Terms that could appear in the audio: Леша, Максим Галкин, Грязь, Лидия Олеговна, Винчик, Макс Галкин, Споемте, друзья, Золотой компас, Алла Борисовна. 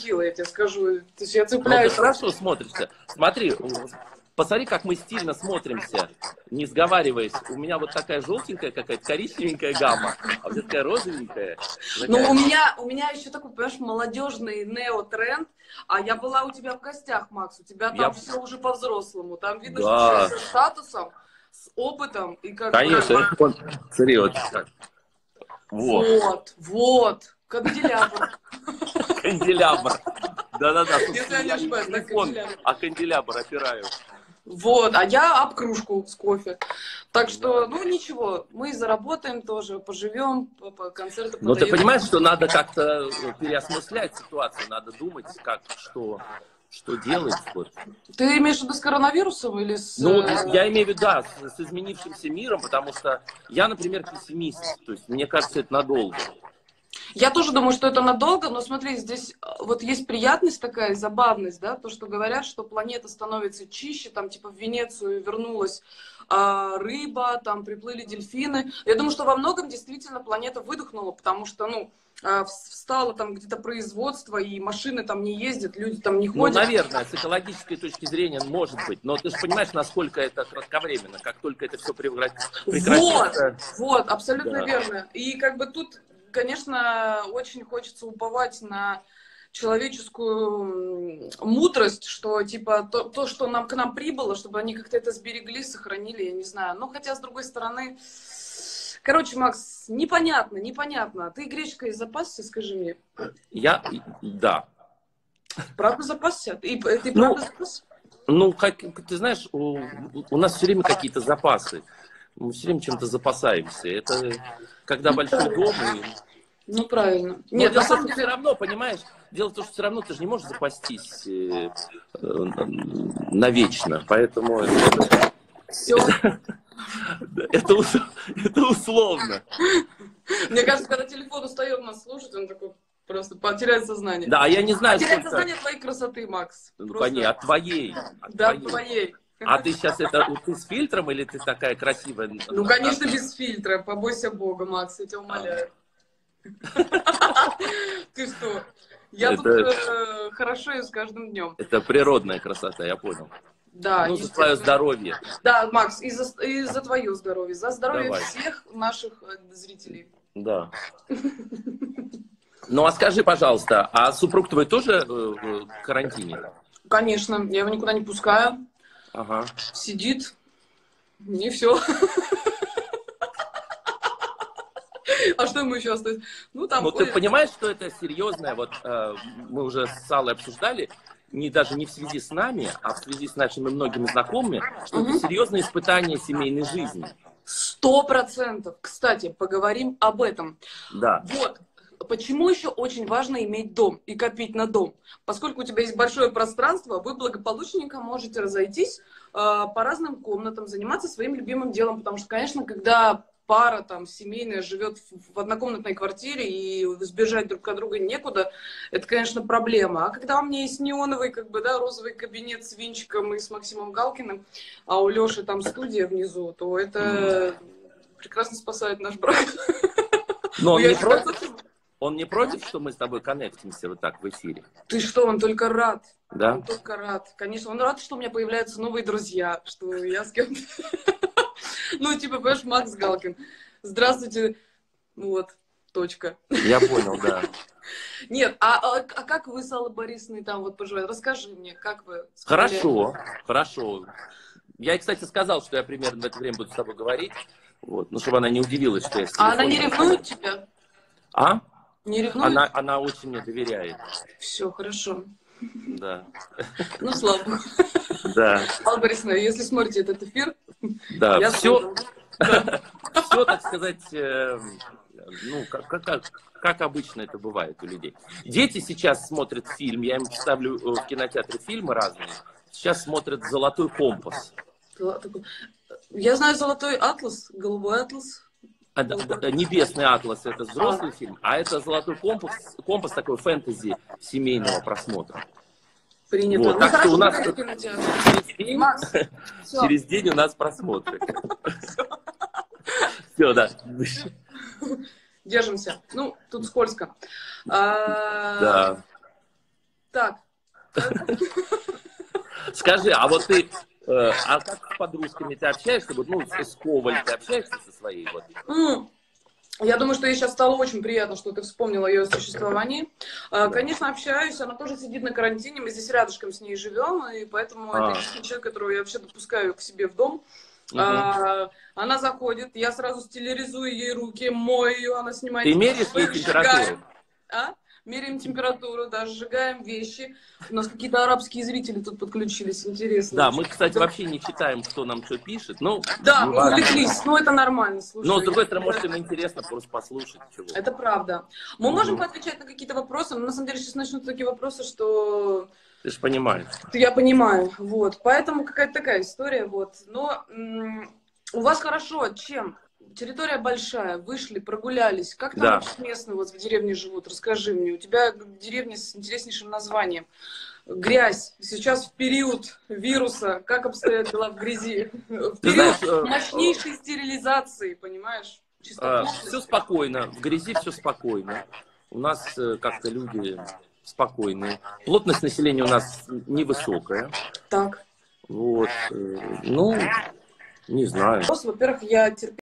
я тебе скажу. То есть я цепляюсь. Ну, ты хорошо смотришься. Смотри, посмотри, как мы стильно смотримся, не сговариваясь. У меня вот такая желтенькая какая-то, коричневенькая гамма, а вот такая розовенькая. Такая. Ну, у меня еще такой, понимаешь, молодежный нео-тренд. А я была у тебя в гостях, Макс, у тебя там все уже по-взрослому. Там видно, да, что все со статусом, с опытом. И как конечно, это вот, смотри, вот так. Вот. Канделябр. Канделябр. Да-да-да. Если я не ошибаюсь, так канделябр. А канделябр опираю. Вот, а я об кружку с кофе. Так что, ну ничего, мы заработаем тоже, поживем, по концерту подаем. Но ты понимаешь, что надо как-то переосмыслять ситуацию, надо думать, как, что делать. Вот. Ты имеешь в виду с коронавирусом или с... Ну, я имею в виду, да, с изменившимся миром, потому что я, например, пессимист, то есть мне кажется, это надолго. Я тоже думаю, что это надолго, но смотри, здесь вот есть приятность такая, забавность, да, то, что говорят, что планета становится чище, там, типа, в Венецию вернулась рыба, там, приплыли дельфины. Я думаю, что во многом действительно планета выдохнула, потому что, ну, встало там где-то производство, и машины там не ездят, люди там не ходят. Ну, наверное, с экологической точки зрения может быть, но ты же понимаешь, насколько это кратковременно, как только это все прекратится. Вот, абсолютно да, верно. И как бы тут... Конечно, очень хочется уповать на человеческую мудрость, что типа то, что к нам прибыло, чтобы они как-то это сберегли, сохранили, я не знаю. Но хотя, с другой стороны, короче, Макс, непонятно. Ты гречкой запасся, скажи мне. Да. Правда запасся? Ты правда запасся? Ну, как, ты знаешь, у нас все время какие-то запасы. Мы все время чем-то запасаемся. Это когда ну, большой правильно. Дом. И... Ну, правильно. Нет, на самом деле все равно, понимаешь, дело в том, что все равно ты же не можешь запастись навечно. Поэтому это условно. Мне кажется, когда телефон устает нас слушать, он такой... Просто потерять сознание. Да, я не знаю, потерять сколько... сознание твоей красоты, Макс. Ну, просто... конечно, от твоей. От твоей. А ты сейчас это ты с фильтром или ты такая красивая? Ну, конечно, без фильтра. Побойся Бога, Макс, я тебя умоляю. Ты что? Я тут хорошею с каждым днем. Это природная красота, я понял. Да, ну, за твое здоровье. Да, Макс, и за твое здоровье. За здоровье всех наших зрителей. Да. Ну, а скажи, пожалуйста, а супруг твой тоже в карантине? Конечно, я его никуда не пускаю. Ага. Сидит, и все. А что ему еще остается? Ну, там... Ну, ты понимаешь, что это серьезное, вот мы уже с Аллой обсуждали, даже не в связи с нами, а в связи с нашими многими знакомыми, что это серьезное испытание семейной жизни. 100%. Кстати, поговорим об этом. Да. Вот. Почему еще очень важно иметь дом и копить на дом? Поскольку у тебя есть большое пространство, вы благополучненько можете разойтись по разным комнатам, заниматься своим любимым делом. Потому что, конечно, когда пара там семейная живет в однокомнатной квартире и сбежать друг от друга некуда, это, конечно, проблема. А когда у меня есть неоновый, как бы, да, розовый кабинет с Винчиком и с Максимом Галкиным, а у Леши там студия внизу, то это прекрасно спасает наш брак. Но он не против, что мы с тобой коннектимся вот так в эфире? Ты что, он только рад. Да? Он только рад. Конечно, он рад, что у меня появляются новые друзья, что я с кем-то... Ну, типа, понимаешь, Макс Галкин. Здравствуйте. Вот, точка. Я понял, да. Нет, а как вы с Аллой Борисовной там вот поживаете? Расскажи мне, как вы... Хорошо. Я ей, кстати, сказал, что я примерно в это время буду с тобой говорить. Вот. Ну, чтобы она не удивилась, что я с телефоном... А она не ревнует тебя? А? Не ревнует? Она очень мне доверяет. Все, хорошо. Да. Ну, слава богу. Да. Алла Борисовна, если смотрите этот эфир... Да, я все, да. Все, так сказать, ну, как обычно это бывает у людей. Дети сейчас смотрят фильм, я им ставлю в кинотеатре фильмы разные. Сейчас смотрят «Золотой компас». Я знаю «Золотой атлас», «Голубой атлас». Небесный атлас — это взрослый фильм, а это «Золотой компас» такой фэнтези семейного просмотра. Принято. Вот, ну, так что у нас через день у нас просмотры. Все, да. Держимся. Ну, тут скользко. Да. Скажи, а вот ты, а как с подружками ты общаешься? Вот, ну, с Коваль ты общаешься со своей? Вот? Я думаю, что ей сейчас стало очень приятно, что ты вспомнила о ее существовании. Конечно, общаюсь, она тоже сидит на карантине, мы здесь рядышком с ней живем, и поэтому это единственный человек, которого я вообще допускаю к себе в дом. Она заходит, я сразу стерилизую ей руки, мою ее, она снимает... Ты меряешь ей температуру? А? Меряем температуру, да, сжигаем вещи. У нас какие-то арабские зрители тут подключились, интересно. Да, мы, кстати, вообще не читаем, кто нам что пишет. Ну, да, мы увлеклись, но это нормально. Слушай, но, с другой стороны, может, им интересно просто послушать чего. Это правда. Мы можем поотвечать на какие-то вопросы, но, на самом деле, сейчас начнутся такие вопросы, что... Ты же понимаешь. Я понимаю, вот. Поэтому какая-то такая история, вот. Но у вас хорошо, чем... Территория большая, вышли, прогулялись. Как там вообще местные вот в деревне живут? Расскажи мне. У тебя деревня с интереснейшим названием. Грязь. Сейчас в период вируса. Как обстоят дела в грязи? В период мощнейшей стерилизации, понимаешь? Все спокойно. В грязи все спокойно. У нас как-то люди спокойные. Плотность населения у нас невысокая. Так. Вот. Ну, не знаю. Во-первых, я терпела.